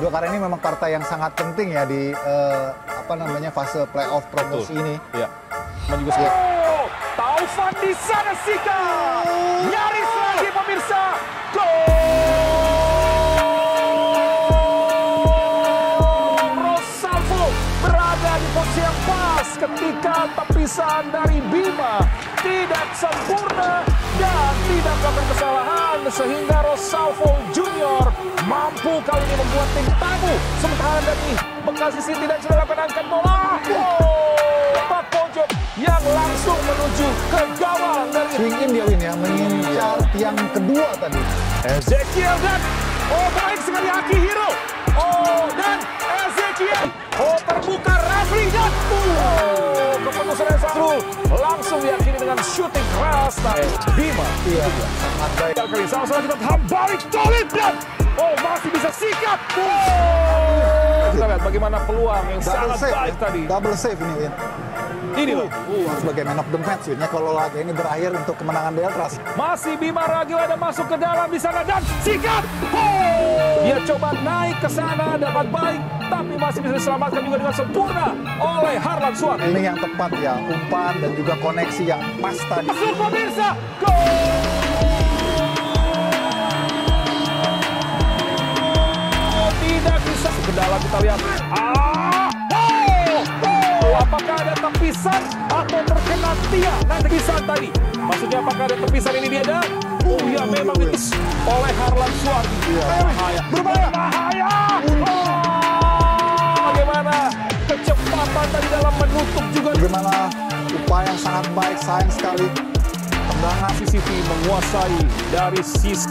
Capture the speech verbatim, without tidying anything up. dua karena ini memang partai yang sangat penting ya di eh, apa namanya fase playoff promosi ini. Iya. Menjugis gol. Oh, Taufan di sana Sika. Nyaris lagi pemirsa. Gol! Rosalvo berada di posisi yang pas ketika tepisan dari Bima tidak sempurna dan tidak melakukan kesalahan sehingga Rosalvo Junior mampu kali ini membuat tim tamu sementara dari Bekasi City tidak sudah menangkan bola. Wow, Pak Pojok yang langsung menuju ke gawang dari Wingin dia win ya, mengincar tiang kedua tadi. Ezekiel dan oh baik sekali Akihiro. Oh dan Ezekiel. Oh terbuka Ragil dan oh keputusan yang satu langsung yakini dengan shooting keras dari Bima. Iya, sangat baik. Kali sama-sama kita hambali tolit dan oh masih bisa sikat. Oh, kita lihat bagaimana peluang yang double sangat safe, baik ya. Tadi. Double save ini win. Ini loh. Uh, uh, sebagai man of the match win-nya kalau laga ini berakhir untuk kemenangan Deltras. Masih Bima Ragil ada masuk ke dalam di sana dan sikat. Oh, dia coba naik ke sana dapat baik tapi masih bisa diselamatkan juga dengan sempurna oleh Harlan Suat. Ini yang tepat ya, umpan dan juga koneksi yang pas tadi. Masuk pemirsa. Gol! Kendala kita lihat. Ah, oh, oh, apakah ada tepisan atau terkena tiang? Nah, tepisan tadi. Maksudnya apakah ada tepisan ini dia ada? Oh ya, memang itu oleh Harlan Suat. Bahaya, berbahaya. Bahaya. Oh, bagaimana kecepatan tadi dalam menutup juga? Bagaimana upaya yang sangat baik, sayang sekali. Tendangan C C T menguasai dari Cisco.